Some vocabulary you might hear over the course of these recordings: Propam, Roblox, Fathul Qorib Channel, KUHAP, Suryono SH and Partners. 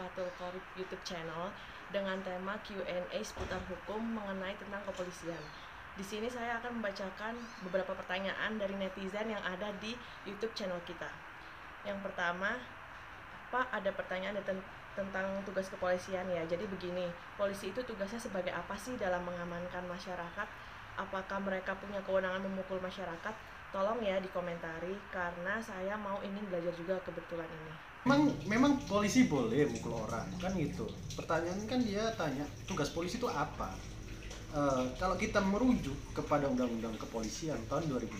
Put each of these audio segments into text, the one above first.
Fathul Qorib YouTube Channel dengan tema Q&A seputar hukum mengenai tentang kepolisian. Di sini saya akan membacakan beberapa pertanyaan dari netizen yang ada di YouTube channel kita. Yang pertama, Pak, ada pertanyaan tentang tugas kepolisian ya. Jadi begini, polisi itu tugasnya sebagai apa sih dalam mengamankan masyarakat? Apakah mereka punya kewenangan memukul masyarakat? Tolong ya dikomentari, karena saya mau ingin belajar juga kebetulan ini. Memang polisi boleh mukul orang, kan gitu. Pertanyaan kan dia tanya, tugas polisi itu apa? Kalau kita merujuk kepada Undang-Undang Kepolisian tahun 2002,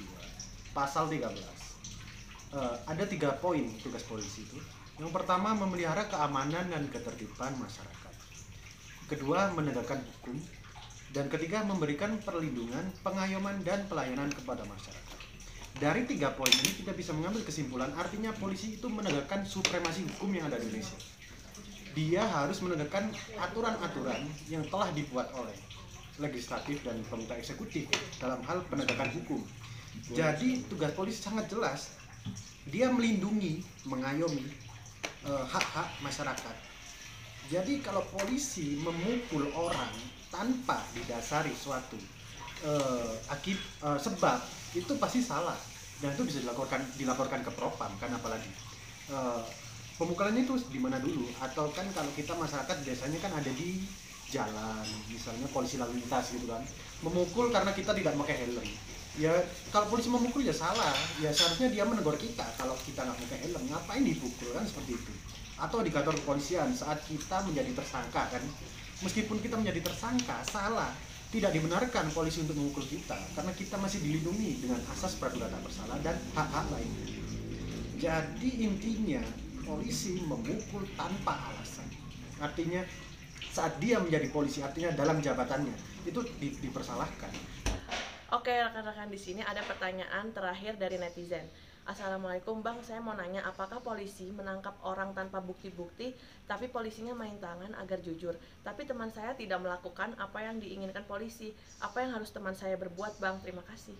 pasal 13. Ada 3 poin tugas polisi itu. Yang pertama, memelihara keamanan dan ketertiban masyarakat. Kedua, menegakkan hukum. Dan ketiga, memberikan perlindungan, pengayoman, dan pelayanan kepada masyarakat. Dari 3 poin ini kita bisa mengambil kesimpulan, artinya polisi itu menegakkan supremasi hukum yang ada di Indonesia. Dia harus menegakkan aturan-aturan yang telah dibuat oleh legislatif dan pemerintah eksekutif dalam hal penegakan hukum. Jadi tugas polisi sangat jelas, dia melindungi, mengayomi hak-hak masyarakat. Jadi kalau polisi memukul orang tanpa didasari suatu sebab, itu pasti salah, dan itu bisa dilaporkan ke Propam, kan. Apalagi pemukulannya itu di mana dulu, atau kan kalau kita masyarakat biasanya kan ada di jalan, misalnya polisi lalu lintas gitu kan, memukul karena kita tidak pakai helm. Ya kalau polisi memukul ya salah, ya seharusnya dia menegur kita kalau kita nggak pakai helm, ngapain dipukul, kan seperti itu. Atau di kantor kepolisian saat kita menjadi tersangka, kan meskipun kita menjadi tersangka salah, tidak dibenarkan polisi untuk memukul kita karena kita masih dilindungi dengan asas praduga tak bersalah dan hak-hak lainnya. Jadi intinya polisi memukul tanpa alasan. Artinya saat dia menjadi polisi, artinya dalam jabatannya itu dipersalahkan. Oke rekan-rekan, di sini ada pertanyaan terakhir dari netizen. Assalamualaikum Bang, saya mau nanya, apakah polisi menangkap orang tanpa bukti-bukti tapi polisinya main tangan agar jujur? Tapi teman saya tidak melakukan apa yang diinginkan polisi. Apa yang harus teman saya berbuat Bang? Terima kasih.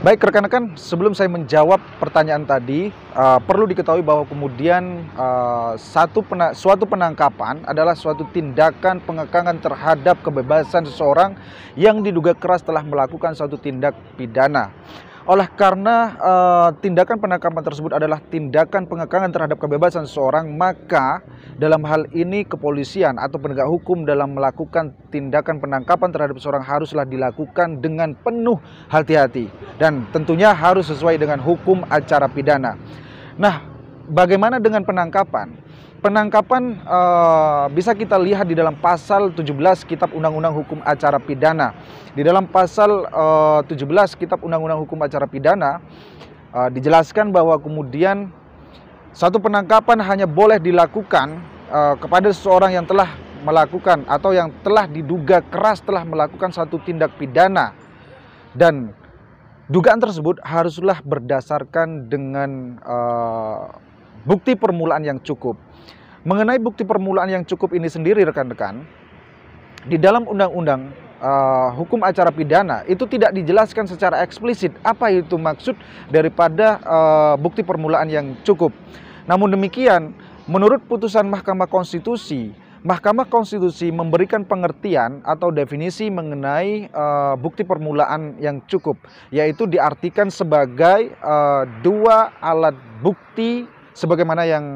Baik rekan-rekan, sebelum saya menjawab pertanyaan tadi, perlu diketahui bahwa kemudian suatu penangkapan adalah suatu tindakan pengekangan terhadap kebebasan seseorang yang diduga keras telah melakukan suatu tindak pidana. Oleh karena tindakan penangkapan tersebut adalah tindakan pengekangan terhadap kebebasan seseorang, maka dalam hal ini kepolisian atau penegak hukum dalam melakukan tindakan penangkapan terhadap seseorang haruslah dilakukan dengan penuh hati-hati dan tentunya harus sesuai dengan hukum acara pidana. Nah, bagaimana dengan penangkapan? Penangkapan bisa kita lihat di dalam pasal 17 Kitab Undang-Undang Hukum Acara Pidana. Di dalam pasal 17 Kitab Undang-Undang Hukum Acara Pidana dijelaskan bahwa kemudian satu penangkapan hanya boleh dilakukan kepada seseorang yang telah melakukan atau yang telah diduga keras telah melakukan satu tindak pidana, dan dugaan tersebut haruslah berdasarkan dengan bukti permulaan yang cukup. Mengenai bukti permulaan yang cukup ini sendiri rekan-rekan, di dalam undang-undang hukum acara pidana itu tidak dijelaskan secara eksplisit apa itu maksud daripada bukti permulaan yang cukup. Namun demikian, menurut putusan Mahkamah Konstitusi memberikan pengertian atau definisi mengenai bukti permulaan yang cukup, yaitu diartikan sebagai dua alat bukti sebagaimana yang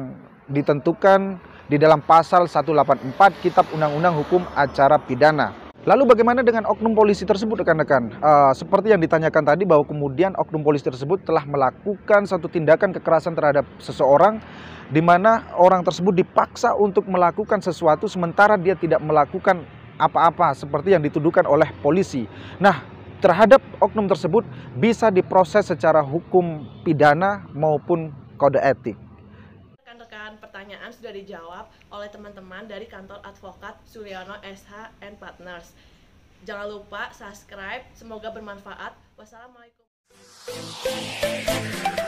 ditentukan di dalam pasal 184 Kitab Undang-Undang Hukum Acara Pidana. Lalu bagaimana dengan oknum polisi tersebut rekan-rekan? Seperti yang ditanyakan tadi, bahwa kemudian oknum polisi tersebut telah melakukan satu tindakan kekerasan terhadap seseorang, di mana orang tersebut dipaksa untuk melakukan sesuatu sementara dia tidak melakukan apa-apa seperti yang dituduhkan oleh polisi. Nah, terhadap oknum tersebut bisa diproses secara hukum pidana maupun kode etik. Rekan-rekan, pertanyaan sudah dijawab oleh teman-teman dari kantor advokat Suryono SH and Partners. Jangan lupa subscribe, semoga bermanfaat. Wassalamualaikum.